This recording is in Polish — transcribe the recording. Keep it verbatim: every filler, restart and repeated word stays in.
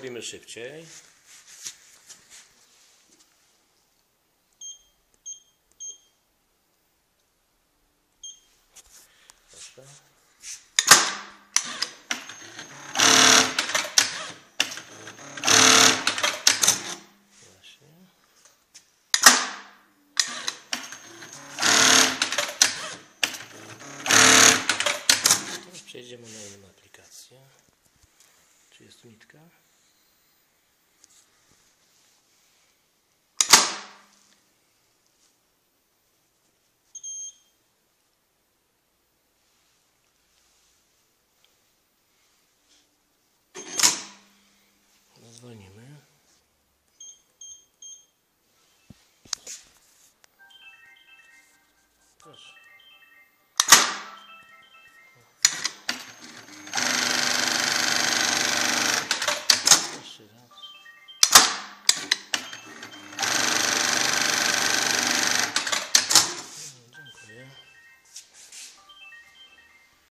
robimy szybciej. Przejdziemy na inną aplikację. Czy jest tu nitka? Dzwonimy. Proszę.